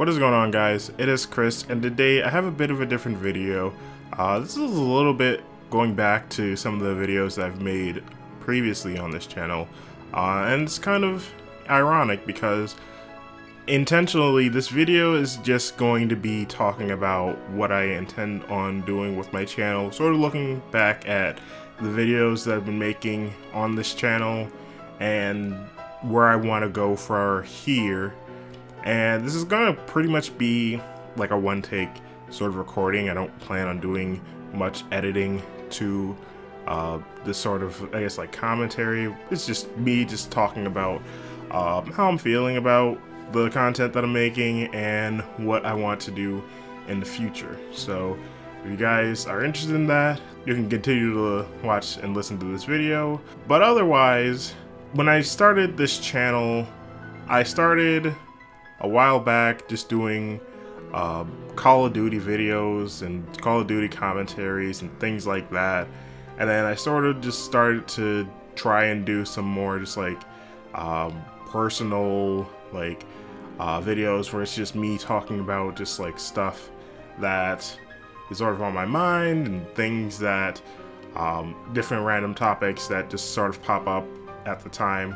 What is going on, guys? It is Chris, and today I have a bit of a different video. This is a little bit going back to some of the videos that I've made previously on this channel, and it's kind of ironic because intentionally this video is just going to be talking about what I intend on doing with my channel, sort of looking back at the videos that I've been making on this channel and where I want to go for here. And this is gonna pretty much be like a one take sort of recording. I don't plan on doing much editing to this sort of, I guess, like commentary. It's just me just talking about how I'm feeling about the content that I'm making and what I want to do in the future. So if you guys are interested in that, you can continue to watch and listen to this video. But otherwise, when I started this channel, I started a while back just doing Call of Duty videos and Call of Duty commentaries and things like that, and then I sort of just started to try and do some more just like personal like videos where it's just me talking about just like stuff that is sort of on my mind and things that different random topics that just sort of pop up at the time.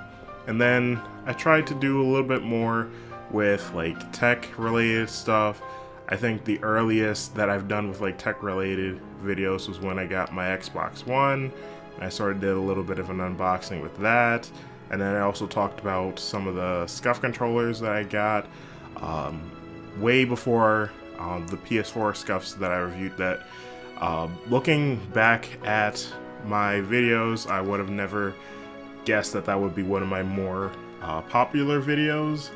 And then I tried to do a little bit more with like tech related stuff. I think the earliest that I've done with like tech related videos was when I got my Xbox One. I sort of did a little bit of an unboxing with that, and then I also talked about some of the SCUF controllers that I got way before the PS4 SCUFs that I reviewed. That looking back at my videos, I would have never guessed that that would be one of my more popular videos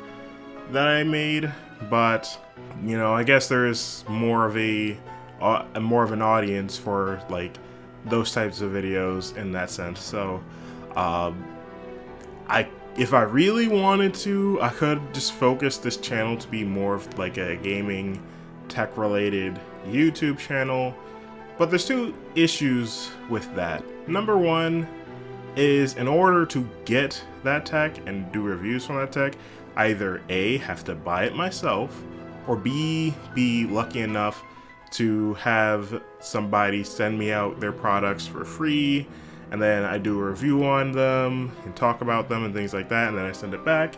that I made, but you know, I guess there is more of an audience for like those types of videos in that sense. So if I really wanted to, I could just focus this channel to be more of like a gaming, tech related YouTube channel, but there's two issues with that. Number one is, in order to get that tech and do reviews from that tech, either A, have to buy it myself, or B, be lucky enough to have somebody send me out their products for free, and then I do a review on them and talk about them and things like that, and then I send it back.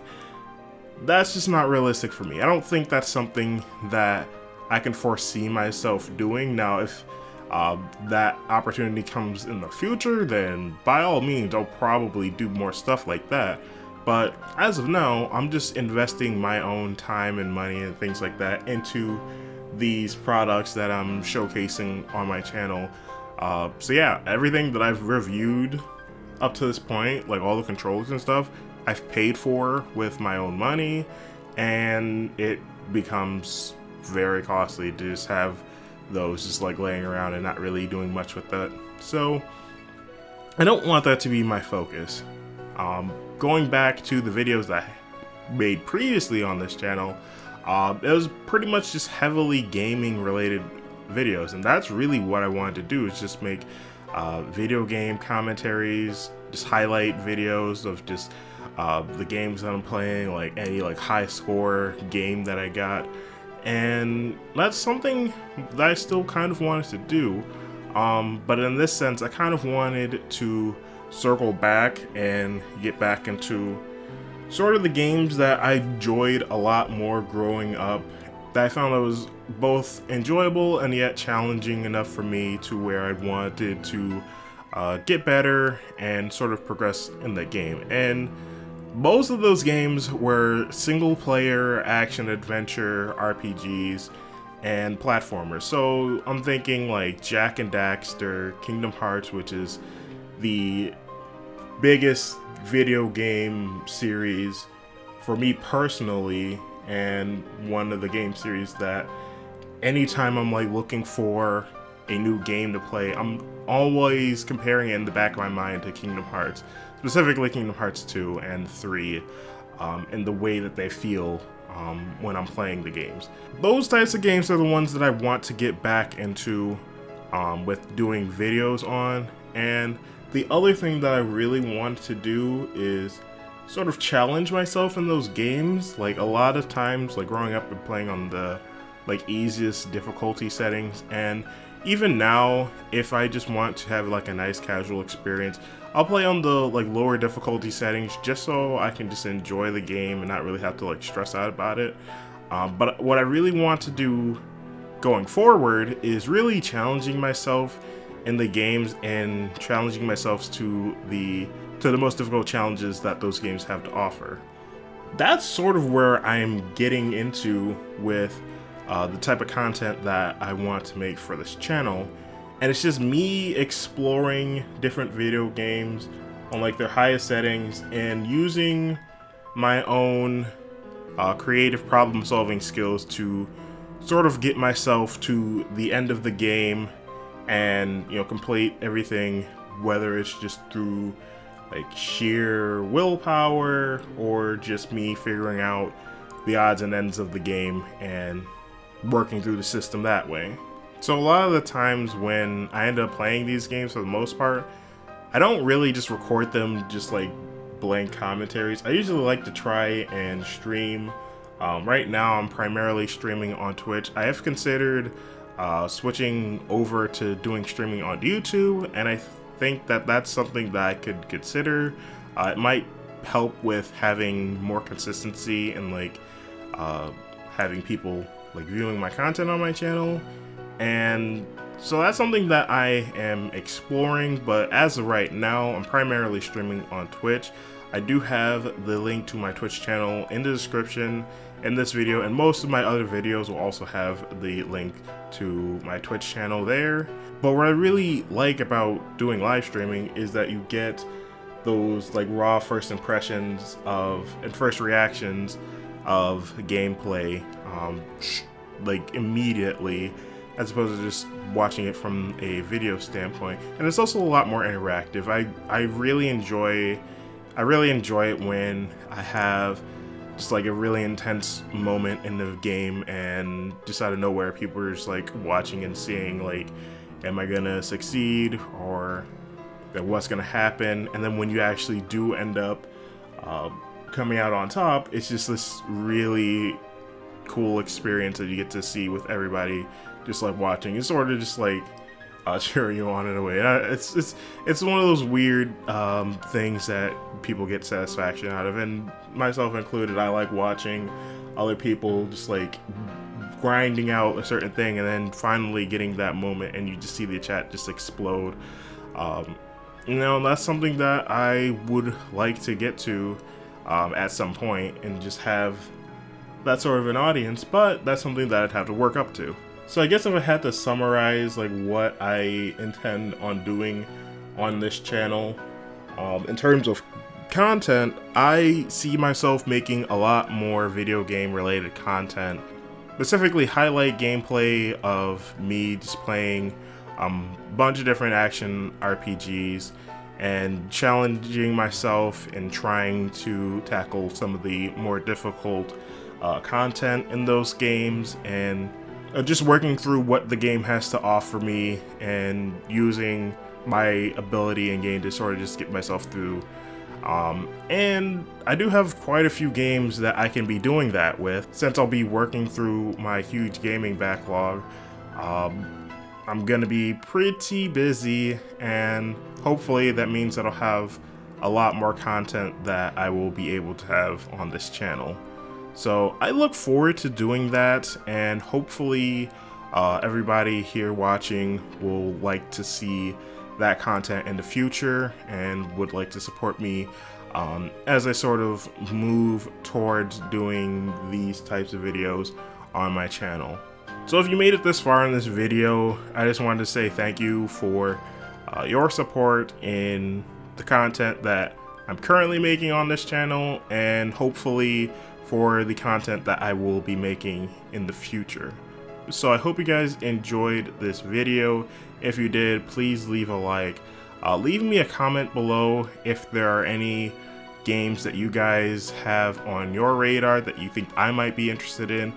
That's just not realistic for me. I don't think that's something that I can foresee myself doing. Now, if that opportunity comes in the future, then by all means, I'll probably do more stuff like that. But as of now, I'm just investing my own time and money and things like that into these products that I'm showcasing on my channel. So yeah, everything that I've reviewed up to this point, like all the controllers and stuff, I've paid for with my own money, and it becomes very costly to just have those just like laying around and not really doing much with that. So I don't want that to be my focus. Going back to the videos that I made previously on this channel, it was pretty much just heavily gaming related videos, and that's really what I wanted to do, is just make video game commentaries, just highlight videos of just the games that I'm playing, like any like high score game that I got. And that's something that I still kind of wanted to do, but in this sense I kind of wanted to circle back and get back into sort of the games that I enjoyed a lot more growing up, that I found that was both enjoyable and yet challenging enough for me to where I wanted to get better and sort of progress in the game. And most of those games were single player action adventure RPGs and platformers. So I'm thinking like Jak and Daxter, Kingdom Hearts, which is the biggest video game series for me personally, and one of the game series that anytime I'm like looking for a new game to play, I'm always comparing it in the back of my mind to Kingdom Hearts, specifically Kingdom Hearts 2 and 3, and the way that they feel when I'm playing the games. Those types of games are the ones that I want to get back into with doing videos on. And the other thing that I really want to do is sort of challenge myself in those games. Like a lot of times, like growing up and playing on the like easiest difficulty settings, and even now, if I just want to have like a nice casual experience, I'll play on the like lower difficulty settings just so I can just enjoy the game and not really have to like stress out about it. But what I really want to do going forward is really challenging myself in the games and challenging myself to the most difficult challenges that those games have to offer. That's sort of where I'm getting into with the type of content that I want to make for this channel, and it's just me exploring different video games on like their highest settings and using my own creative problem solving skills to sort of get myself to the end of the game and, you know, complete everything, whether it's just through like sheer willpower or just me figuring out the odds and ends of the game and working through the system that way. So a lot of the times when I end up playing these games, for the most part, I don't really just record them just like blank commentaries. I usually like to try and stream. Right now I'm primarily streaming on Twitch. I have considered switching over to doing streaming on YouTube, and I think that that's something that I could consider. It might help with having more consistency and like having people like viewing my content on my channel, and so that's something that I am exploring, but as of right now I'm primarily streaming on Twitch. I do have the link to my Twitch channel in the description in this video, and most of my other videos will also have the link to my Twitch channel there. But what I really like about doing live streaming is that you get those like raw first impressions of and first reactions of gameplay like immediately, as opposed to just watching it from a video standpoint. And it's also a lot more interactive. I really enjoy it when I have just like a really intense moment in the game and just out of nowhere people are just like watching and seeing like, am I gonna succeed, or what's gonna happen? And then when you actually do end up coming out on top, it's just this really cool experience that you get to see with everybody just like watching. It's sort of just like cheering you on in a way. It's one of those weird things that people get satisfaction out of, and myself included. I like watching other people just like grinding out a certain thing and then finally getting that moment, and you just see the chat just explode. You know, that's something that I would like to get to at some point and just have that sort of an audience, but that's something that I'd have to work up to. So I guess if I had to summarize like what I intend on doing on this channel, in terms of content, I see myself making a lot more video game related content, specifically highlight gameplay of me just playing a bunch of different action RPGs and challenging myself and trying to tackle some of the more difficult content in those games, and just working through what the game has to offer me and using my ability in game to sort of just get myself through. And I do have quite a few games that I can be doing that with, since I'll be working through my huge gaming backlog. I'm gonna be pretty busy, and hopefully that means that I'll have a lot more content that I will be able to have on this channel. So I look forward to doing that, and hopefully everybody here watching will like to see that content in the future and would like to support me as I sort of move towards doing these types of videos on my channel. So if you made it this far in this video, I just wanted to say thank you for your support in the content that I'm currently making on this channel, and hopefully for the content that I will be making in the future. So I hope you guys enjoyed this video. If you did, please leave a like. Leave me a comment below if there are any games that you guys have on your radar that you think I might be interested in.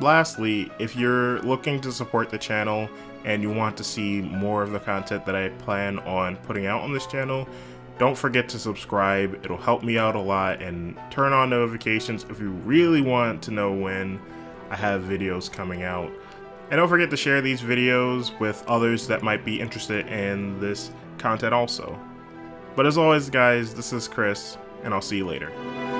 Lastly, if you're looking to support the channel and you want to see more of the content that I plan on putting out on this channel, Don't forget to subscribe. It'll help me out a lot, and turn on notifications if you really want to know when I have videos coming out. And don't forget to share these videos with others that might be interested in this content also. But as always, guys, this is Chris, and I'll see you later.